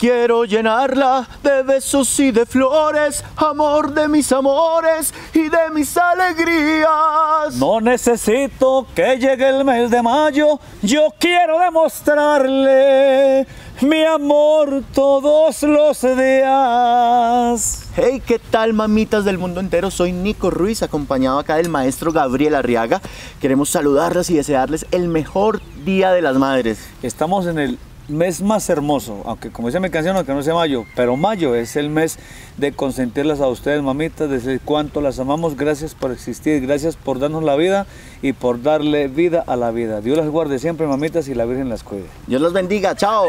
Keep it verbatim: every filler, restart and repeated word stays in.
Quiero llenarla de besos y de flores, amor de mis amores y de mis alegrías. No necesito que llegue el mes de mayo, yo quiero demostrarle mi amor todos los días. Hey, ¿qué tal, mamitas del mundo entero? Soy Nico Ruiz, acompañado acá del maestro Gabriel Arriaga. Queremos saludarlas y desearles el mejor Día de las Madres. Estamos en el mes más hermoso, aunque como dice mi canción, aunque no sea mayo, pero mayo es el mes de consentirlas a ustedes, mamitas, decir cuánto las amamos. Gracias por existir, gracias por darnos la vida y por darle vida a la vida. Dios las guarde siempre, mamitas, y la Virgen las cuide. Dios las bendiga, chao.